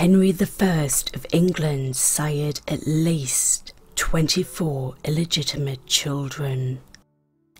Henry I of England sired at least 24 illegitimate children.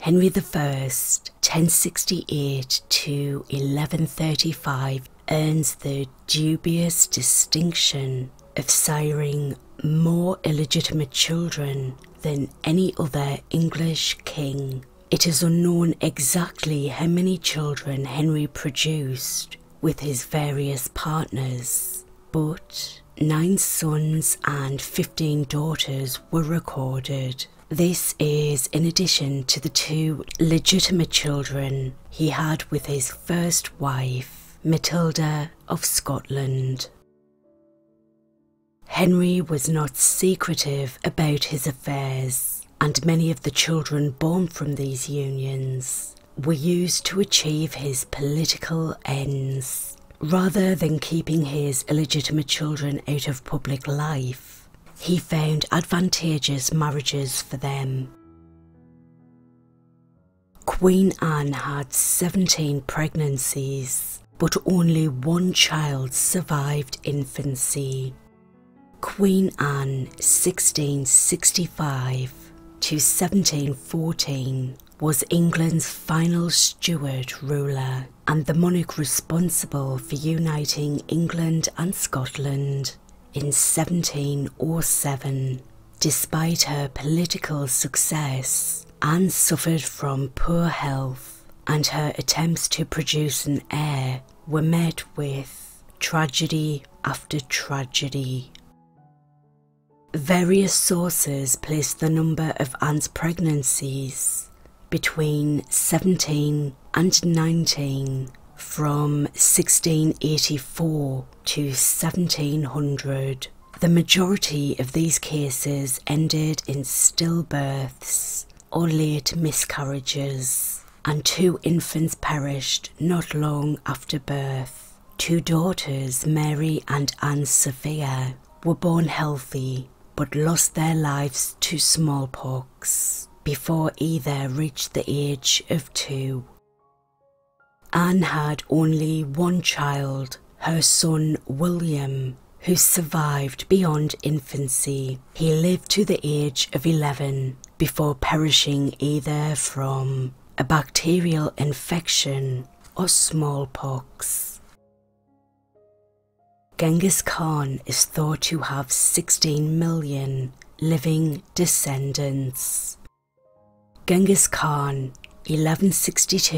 Henry I, 1068 to 1135, earns the dubious distinction of siring more illegitimate children than any other English king. It is unknown exactly how many children Henry produced with his various partners, but 9 sons and 15 daughters were recorded. This is in addition to the 2 legitimate children he had with his first wife, Matilda of Scotland. Henry was not secretive about his affairs, and many of the children born from these unions were used to achieve his political ends. Rather than keeping his illegitimate children out of public life, he found advantageous marriages for them. Queen Anne had 17 pregnancies, but only 1 child survived infancy. Queen Anne, 1665 to 1714, was England's final Stuart ruler and the monarch responsible for uniting England and Scotland in 1707. Despite her political success, Anne suffered from poor health, and her attempts to produce an heir were met with tragedy after tragedy. Various sources place the number of Anne's pregnancies between 17 and 19 from 1684 to 1700. The majority of these cases ended in stillbirths or late miscarriages, and 2 infants perished not long after birth. 2 daughters, Mary and Anne Sophia, were born healthy but lost their lives to smallpox before either reached the age of 2. Anne had only 1 child, her son William, who survived beyond infancy. He lived to the age of 11 before perishing either from a bacterial infection or smallpox. Genghis Khan is thought to have 16 million living descendants. Genghis Khan, 1162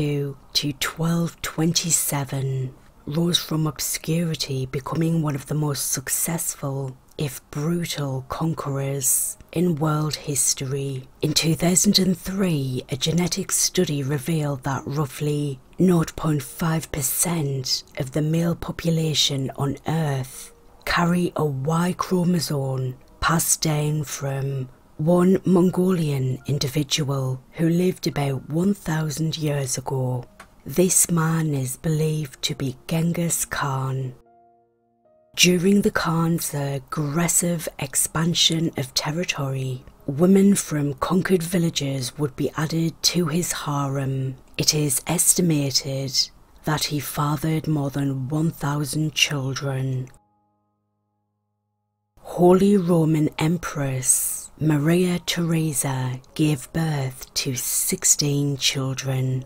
to 1227, rose from obscurity, becoming one of the most successful, if brutal, conquerors in world history. In 2003, a genetic study revealed that roughly 0.5% of the male population on Earth carry a Y chromosome passed down from one Mongolian individual who lived about 1,000 years ago. This man is believed to be Genghis Khan. During the Khan's aggressive expansion of territory, women from conquered villages would be added to his harem. It is estimated that he fathered more than 1,000 children. Holy Roman Empress Maria Theresa gave birth to 16 children.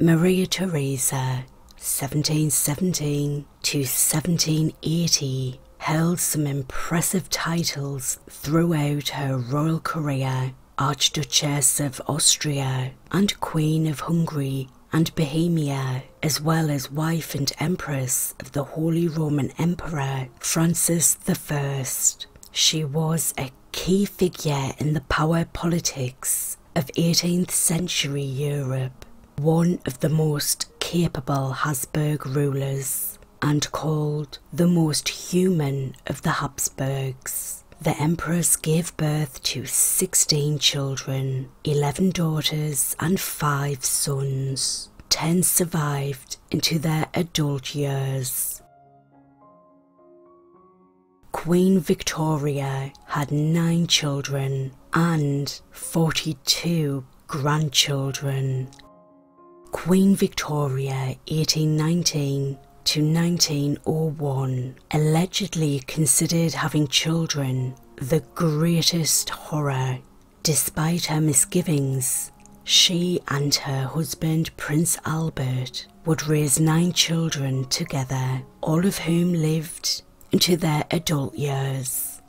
Maria Theresa, 1717 to 1780, held some impressive titles throughout her royal career: Archduchess of Austria and Queen of Hungary and Bohemia, as well as wife and empress of the Holy Roman Emperor Francis I. She was a key figure in the power politics of 18th century Europe, one of the most capable Habsburg rulers, and called the most human of the Habsburgs. The Empress gave birth to 16 children, 11 daughters and 5 sons. 10 survived into their adult years. Queen Victoria had 9 children and 42 grandchildren. Queen Victoria, 1819 to 1901, allegedly considered having children the greatest horror. Despite her misgivings, she and her husband Prince Albert would raise 9 children together, all of whom lived into their adult years.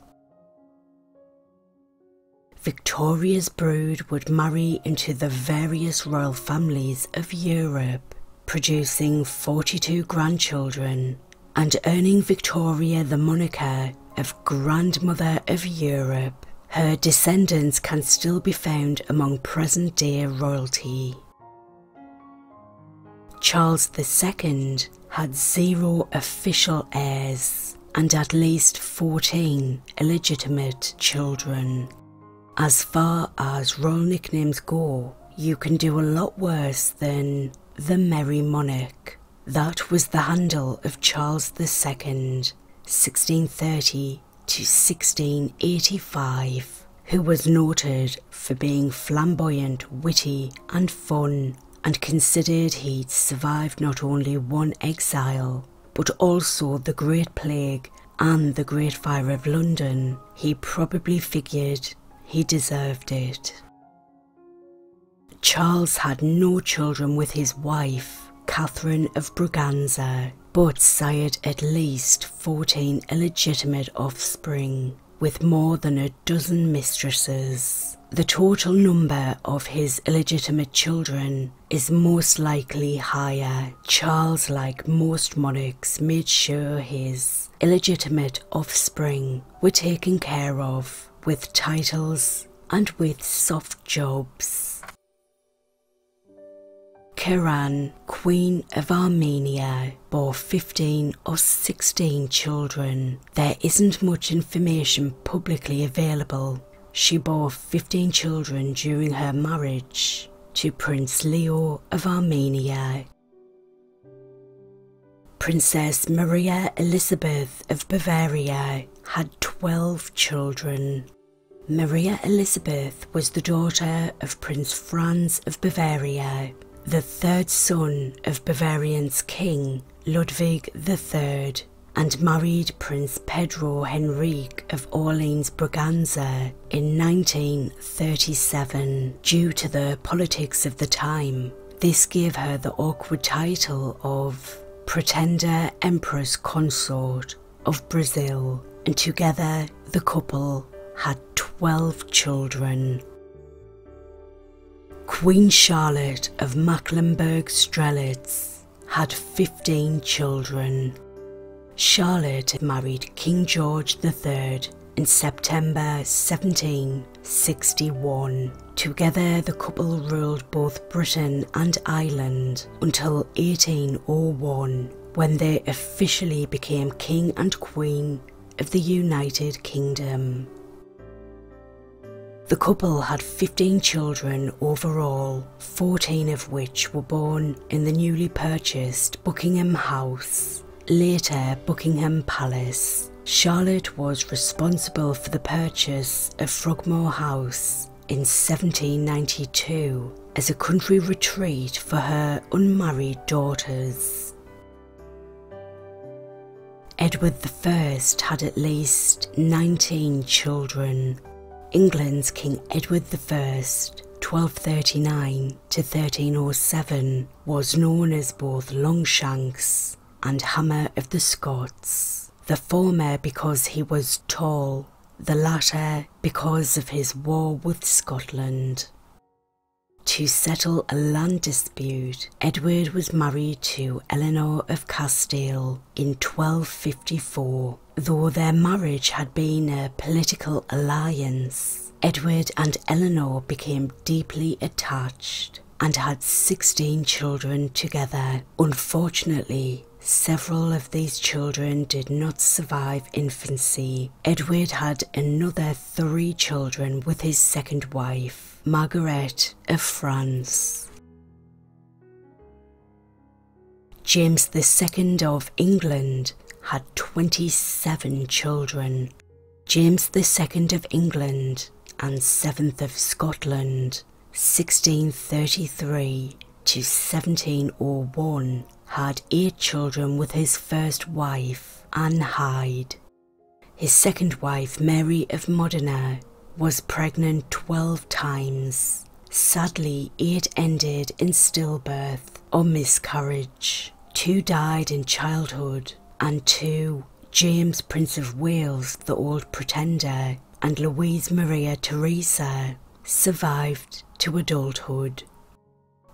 Victoria's brood would marry into the various royal families of Europe, producing 42 grandchildren and earning Victoria the moniker of Grandmother of Europe. Her descendants can still be found among present-day royalty. Charles II had 0 official heirs and at least 14 illegitimate children. As far as royal nicknames go, you can do a lot worse than the Merry Monarch. That was the handle of Charles II, 1630 to 1685, who was noted for being flamboyant, witty and fun, and considered he'd survived not only one exile, but also the Great Plague and the Great Fire of London. He probably figured he deserved it. Charles had no children with his wife, Catherine of Braganza, but sired at least 14 illegitimate offspring, with more than a dozen mistresses. The total number of his illegitimate children is most likely higher. Charles, like most monarchs, made sure his illegitimate offspring were taken care of, with titles and with soft jobs. Anne, Queen of Armenia, bore 15 or 16 children. There isn't much information publicly available. She bore 15 children during her marriage to Prince Leo of Armenia. Princess Maria Elisabeth of Bavaria had 12 children. Maria Elisabeth was the daughter of Prince Franz of Bavaria, the third son of Bavarian's king, Ludwig III, and married Prince Pedro Henrique of Orleans Braganza in 1937. Due to the politics of the time, this gave her the awkward title of Pretender Empress Consort of Brazil, and together the couple had 12 children. Queen Charlotte of Mecklenburg-Strelitz had 15 children. Charlotte married King George III in September 1761. Together the couple ruled both Britain and Ireland until 1801, when they officially became King and Queen of the United Kingdom. The couple had 15 children overall, 14 of which were born in the newly purchased Buckingham House, later Buckingham Palace. Charlotte was responsible for the purchase of Frogmore House in 1792 as a country retreat for her unmarried daughters. Edward I had at least 19 children. England's King Edward I, 1239 to 1307, was known as both Longshanks and Hammer of the Scots, the former because he was tall, the latter because of his war with Scotland. To settle a land dispute, Edward was married to Eleanor of Castile in 1254. Though their marriage had been a political alliance, Edward and Eleanor became deeply attached and had 16 children together. Unfortunately, several of these children did not survive infancy. Edward had another 3 children with his second wife, Margaret of France. James II of England had 27 children. James II of England and 7th of Scotland, 1633 to 1701, had 8 children with his first wife, Anne Hyde. His second wife, Mary of Modena, was pregnant 12 times. Sadly, 8 ended in stillbirth or miscarriage. 2 died in childhood, and 2, James Prince of Wales, the Old Pretender, and Louise Maria Theresa, survived to adulthood.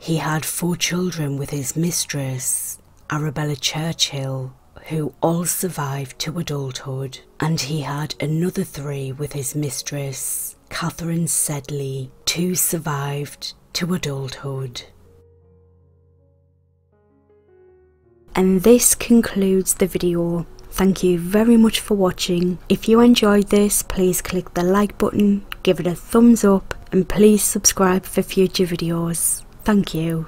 He had 4 children with his mistress, Arabella Churchill, who all survived to adulthood, and he had another 3 with his mistress, Catherine Sedley, who survived to adulthood. And this concludes the video. Thank you very much for watching. If you enjoyed this, please click the like button, give it a thumbs up, and please subscribe for future videos. Thank you.